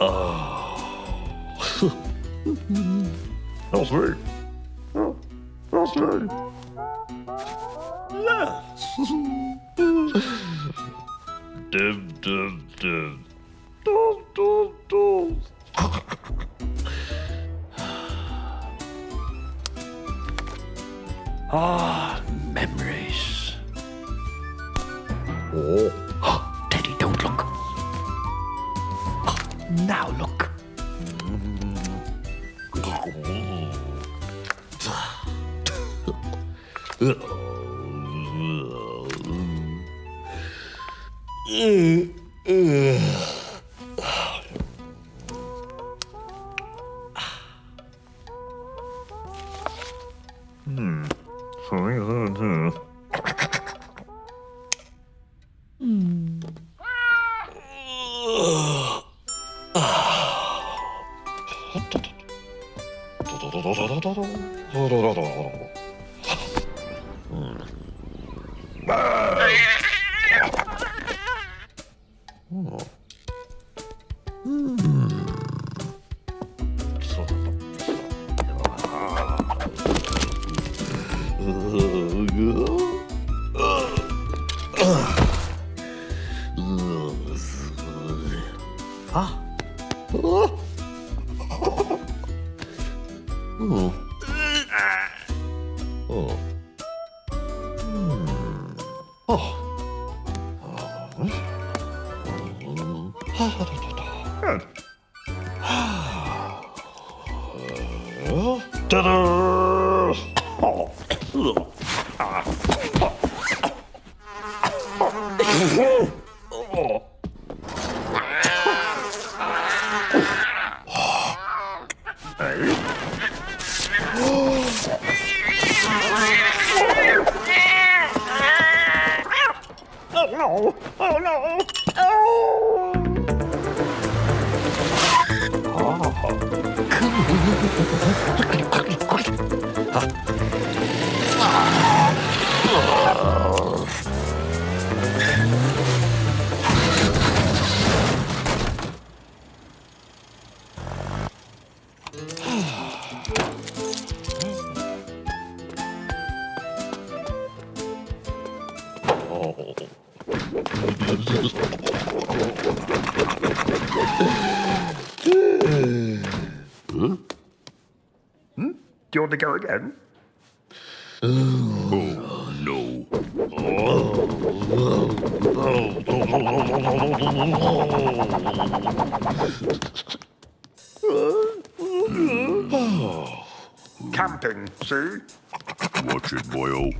Oh. That's me. That's me. Yes. Dim, dim, dim. Dum, dum, dum. Ah, memories. Oh, Teddy, don't look. Now look. Do you want to go again? Oh, no. Camping, see? Watch it, boyo.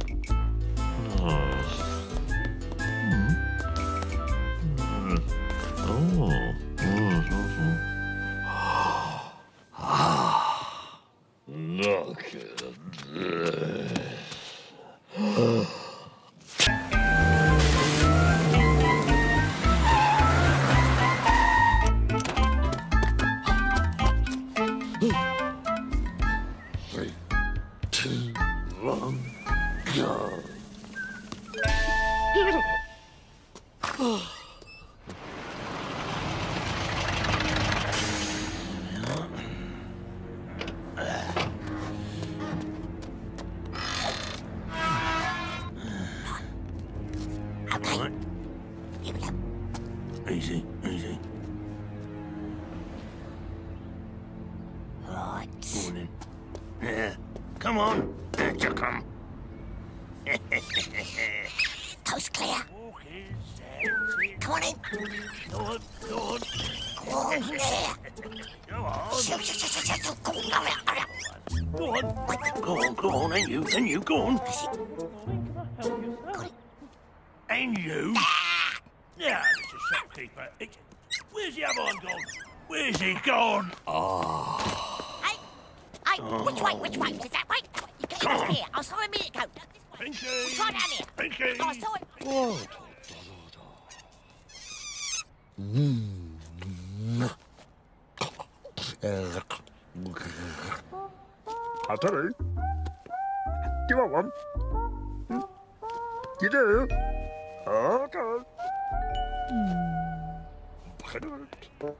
gedrukt. Oh,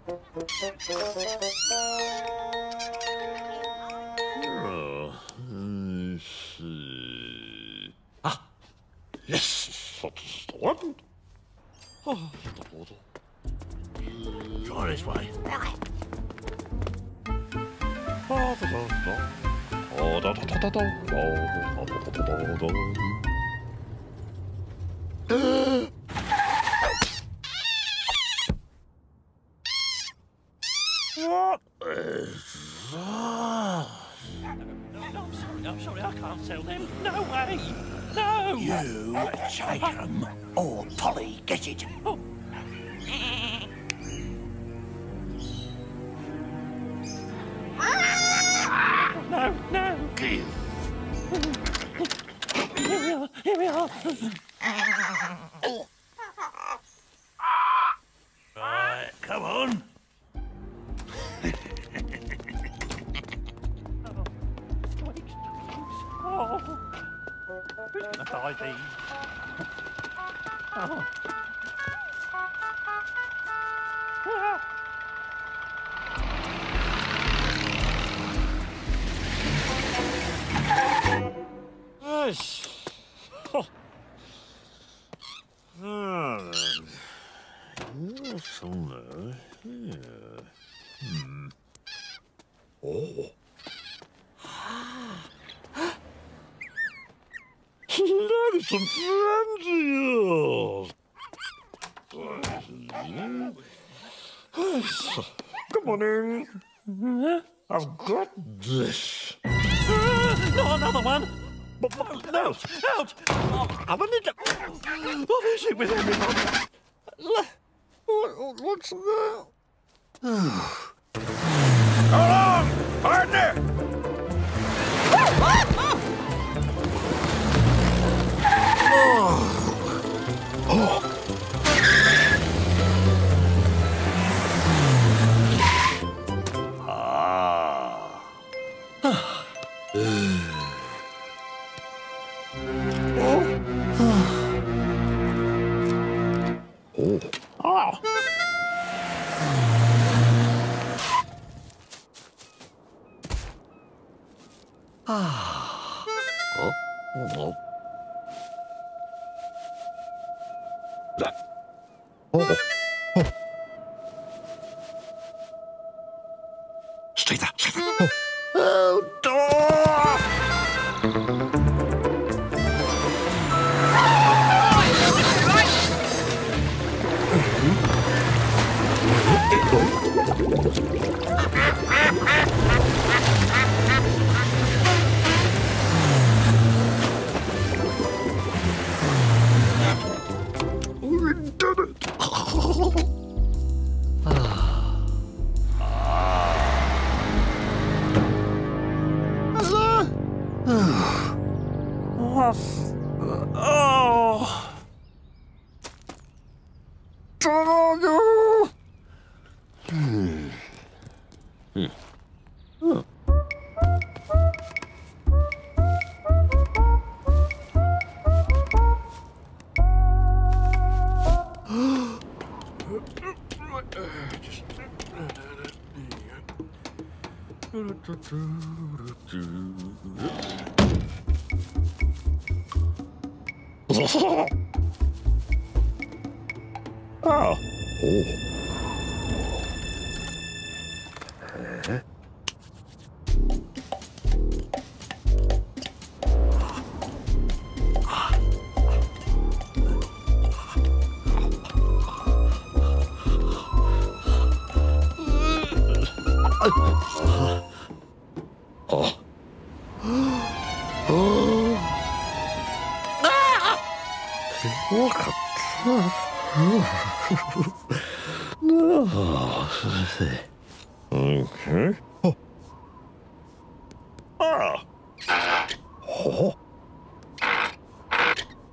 ah, yes, wat is het warm. Oh, dat wordt al. All this way. Oh, dat. What is that? I'm sorry, I can't tell them. No way! No! You take them, or Polly get it. Oh. No! Here we are! Right, come on! Some friends of yours. Come on in. I've got this. Not another one. No, out. I'm an idiot. What is it with everyone? What's that?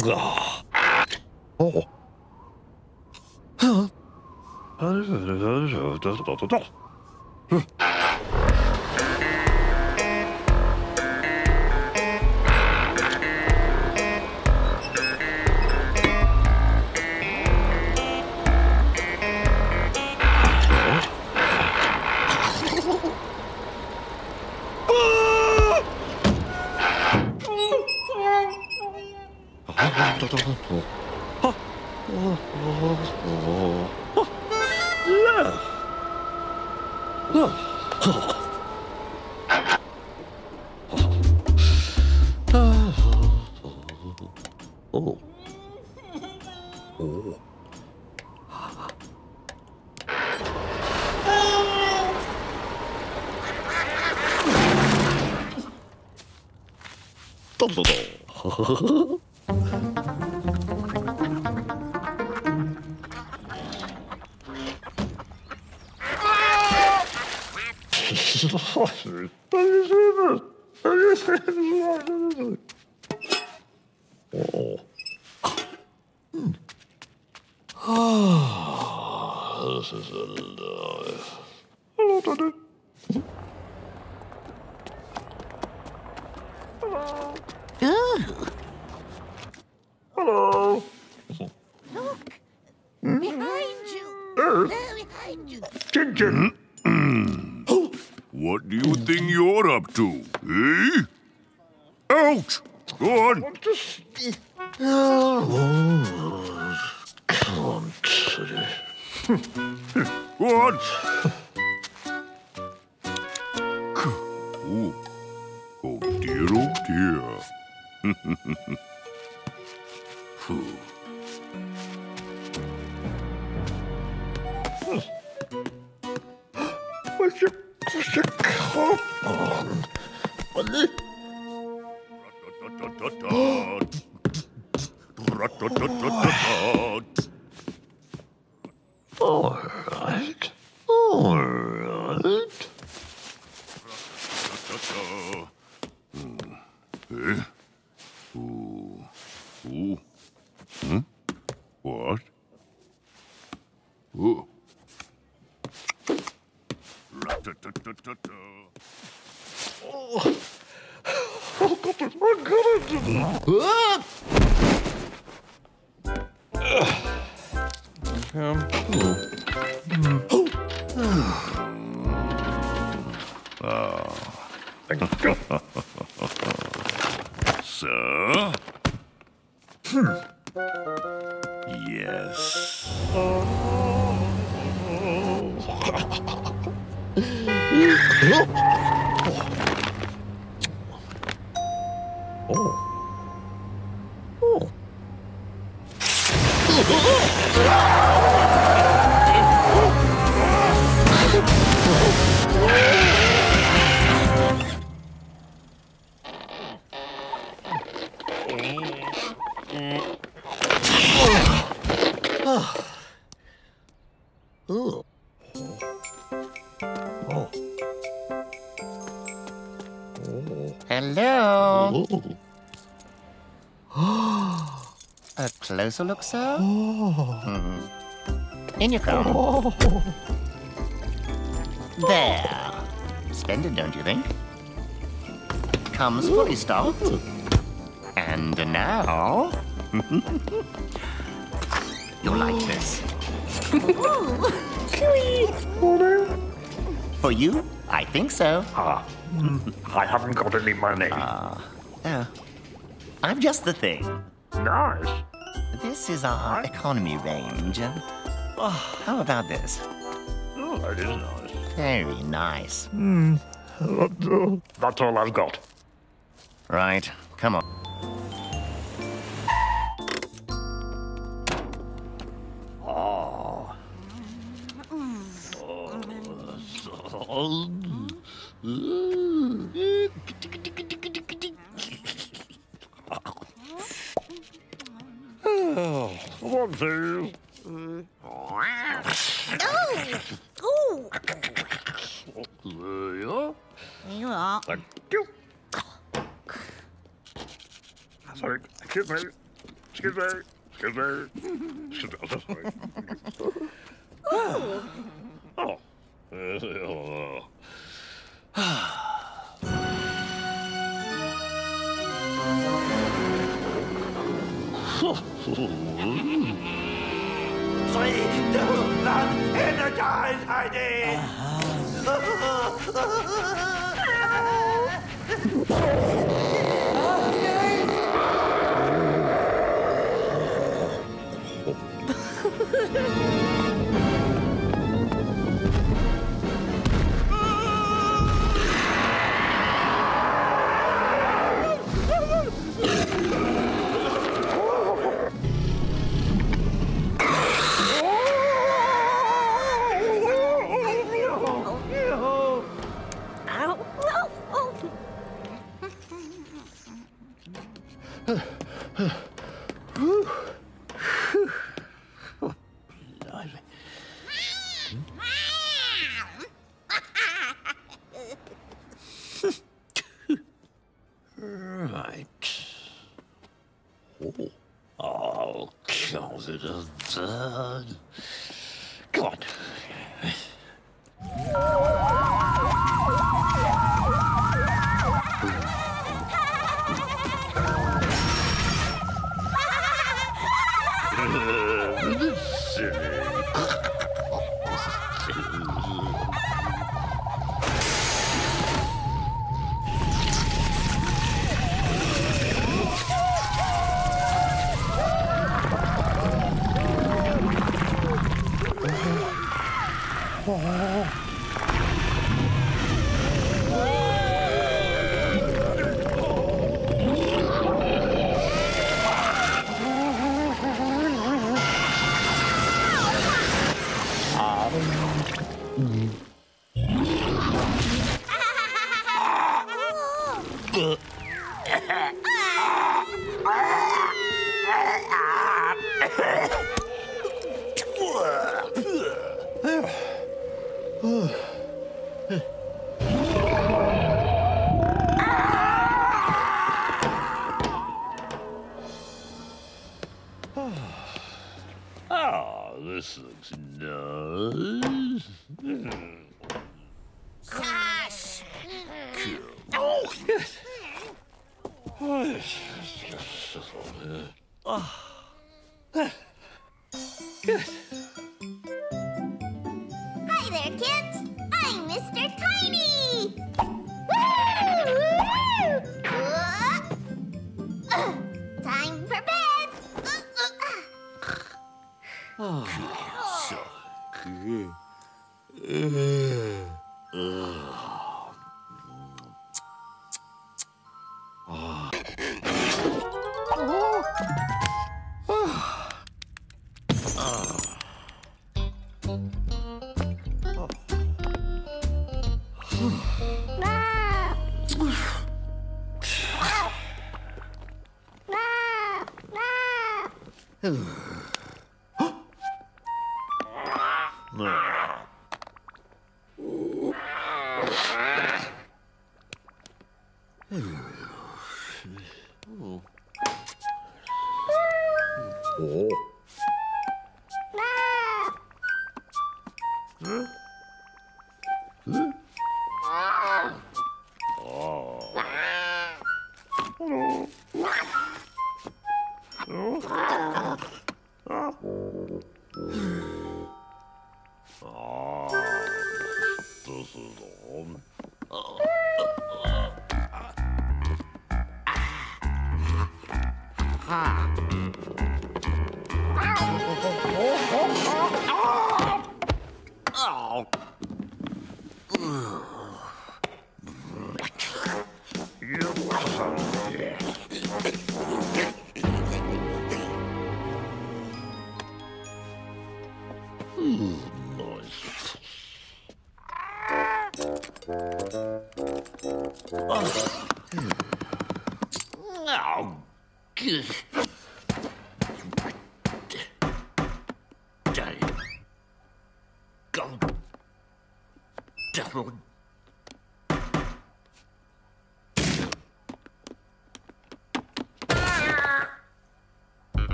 Go on, partner. So look so. In you come. There. Splendid, don't you think? Comes fully stocked. And now you'll like this. For you, I think so. I haven't got any money. I'm just the thing. Nice. This is our economy range. How about this? Oh, that is nice. Very nice. That's all I've got. Right, come on. Oh, God, it is dead. Come on.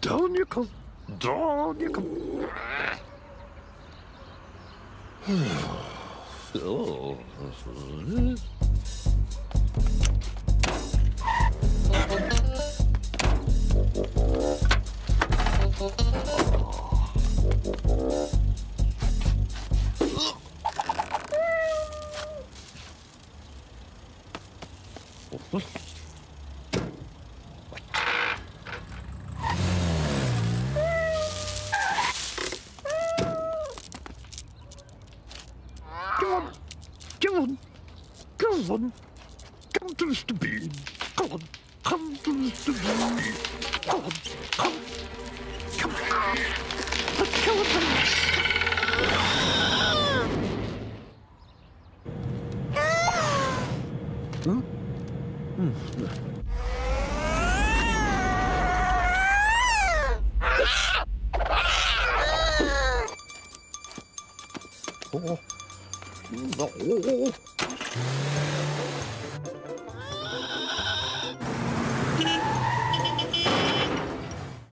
Down you come. Down you come. Oh. Go on, come to Mr. Bean. Go on, come to Mr. Bean. Go on, come on. But kill him. Hmm? Hmm. Oh.